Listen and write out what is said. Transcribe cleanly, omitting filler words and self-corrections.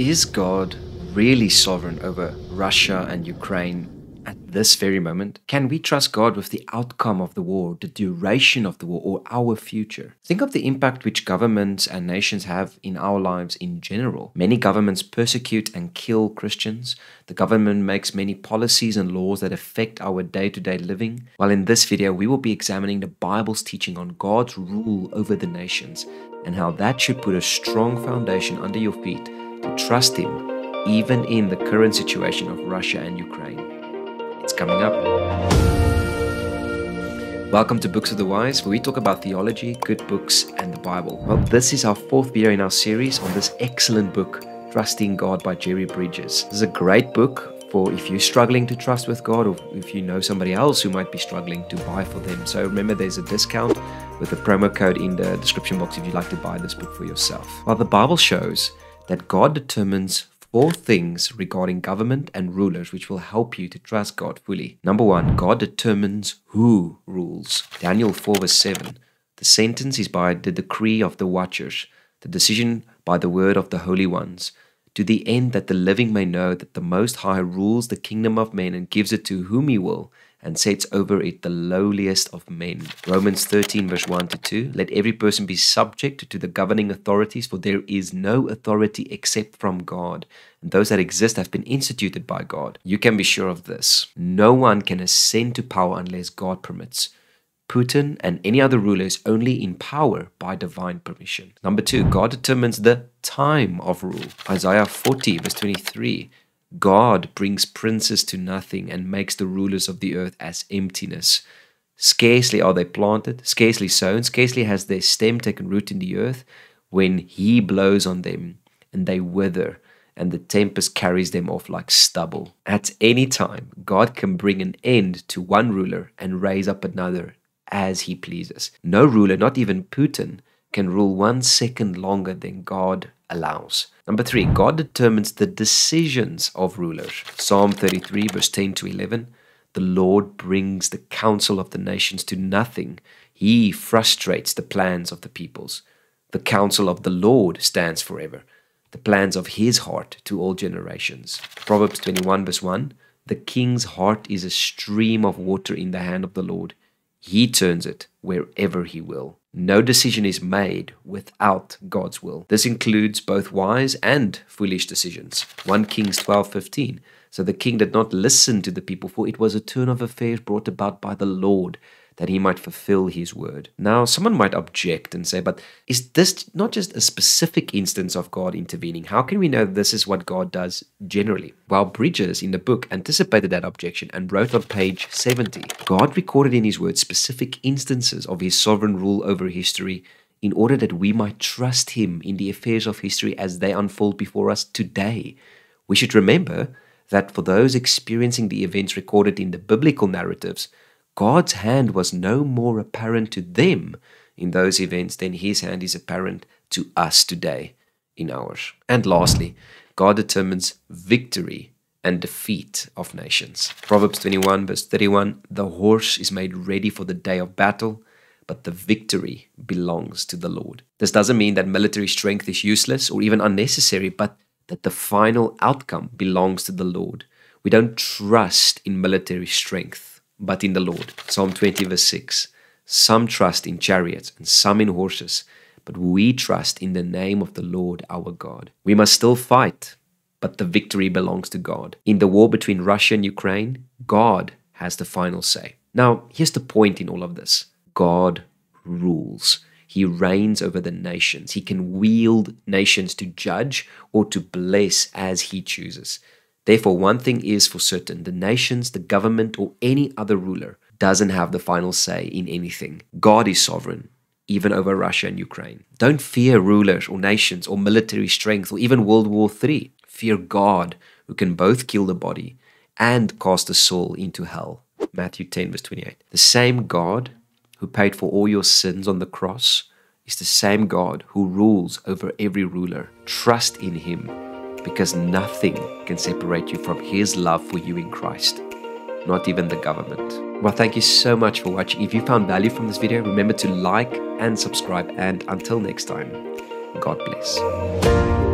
Is God really sovereign over Russia and Ukraine at this very moment? Can we trust God with the outcome of the war, the duration of the war, or our future? Think of the impact which governments and nations have in our lives in general. Many governments persecute and kill Christians. The government makes many policies and laws that affect our day-to-day living. While in this video, we will be examining the Bible's teaching on God's rule over the nations and how that should put a strong foundation under your feet to trust Him, even in the current situation of Russia and Ukraine. It's coming up. Welcome to Books of the Wise, where we talk about theology, good books, and the Bible. Well, this is our fourth video in our series on this excellent book, Trusting God by Jerry Bridges. This is a great book for if you're struggling to trust with God, or if you know somebody else who might be struggling, to buy for them. So remember, there's a discount with a promo code in the description box if you'd like to buy this book for yourself. Well, the Bible shows that God determines four things regarding government and rulers which will help you to trust God fully. Number one, God determines who rules. Daniel 4 verse 7. The sentence is by the decree of the watchers, the decision by the word of the holy ones, to the end that the living may know that the Most High rules the kingdom of men and gives it to whom He will, and sets over it the lowliest of men. Romans 13 verse 1 to 2, let every person be subject to the governing authorities, for there is no authority except from God, and those that exist have been instituted by God. You can be sure of this. No one can ascend to power unless God permits. Putin and any other ruler is only in power by divine permission. Number two, God determines the time of rule. Isaiah 40 verse 23, God brings princes to nothing and makes the rulers of the earth as emptiness. Scarcely are they planted, scarcely sown, scarcely has their stem taken root in the earth, when He blows on them and they wither, and the tempest carries them off like stubble. At any time, God can bring an end to one ruler and raise up another as He pleases. No ruler, not even Putin, can rule 1 second longer than God allows. Number three, God determines the decisions of rulers. Psalm 33 verse 10 to 11, the Lord brings the counsel of the nations to nothing. He frustrates the plans of the peoples. The counsel of the Lord stands forever, the plans of His heart to all generations. Proverbs 21 verse 1, the king's heart is a stream of water in the hand of the Lord. He turns it wherever He will. No decision is made without God's will. This includes both wise and foolish decisions. 1 Kings 12:15. So the king did not listen to the people, for it was a turn of affairs brought about by the Lord, that He might fulfill His word. Now, someone might object and say, but is this not just a specific instance of God intervening? How can we know this is what God does generally? Well, Bridges in the book anticipated that objection and wrote on page 70, God recorded in His word specific instances of His sovereign rule over history in order that we might trust Him in the affairs of history as they unfold before us today. We should remember that for those experiencing the events recorded in the biblical narratives, God's hand was no more apparent to them in those events than His hand is apparent to us today in ours. And lastly, God determines victory and defeat of nations. Proverbs 21 verse 31, the horse is made ready for the day of battle, but the victory belongs to the Lord. This doesn't mean that military strength is useless or even unnecessary, but that the final outcome belongs to the Lord. We don't trust in military strength, but in the Lord. Psalm 20 verse 6, some trust in chariots and some in horses, but we trust in the name of the Lord our God. We must still fight, but the victory belongs to God. In the war between Russia and Ukraine, God has the final say. Now, here's the point in all of this. God rules. He reigns over the nations. He can wield nations to judge or to bless as He chooses. Therefore, one thing is for certain, the nations, the government, or any other ruler doesn't have the final say in anything. God is sovereign, even over Russia and Ukraine. Don't fear rulers or nations or military strength or even World War III. Fear God, who can both kill the body and cast the soul into hell. Matthew 10 verse 28. The same God who paid for all your sins on the cross is the same God who rules over every ruler. Trust in Him, because nothing can separate you from His love for you in Christ, not even the government. Well, thank you so much for watching. If you found value from this video, remember to like and subscribe. And until next time, God bless.